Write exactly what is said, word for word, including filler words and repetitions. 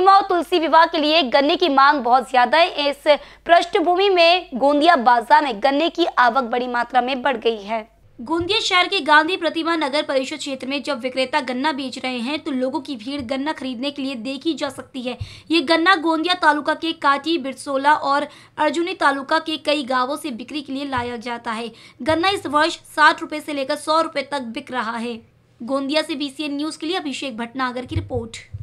पूर्णिमा और तुलसी विवाह के लिए गन्ने की मांग बहुत ज्यादा है। इस पृष्ठभूमि में गोंदिया बाजार में गन्ने की आवक बड़ी मात्रा में बढ़ गई है। गोंदिया शहर के गांधी प्रतिमा नगर परिषद क्षेत्र में जब विक्रेता गन्ना बेच रहे हैं तो लोगों की भीड़ गन्ना खरीदने के लिए देखी जा सकती है। ये गन्ना गोंदिया तालुका के काटी बिरसोला और अर्जुनी तालुका के कई गांवों से बिक्री के लिए लाया जाता है। गन्ना इस वर्ष साठ रुपए से लेकर सौ रुपए तक बिक रहा है। गोंदिया से बी सी एन न्यूज के लिए अभिषेक भटनागर की रिपोर्ट।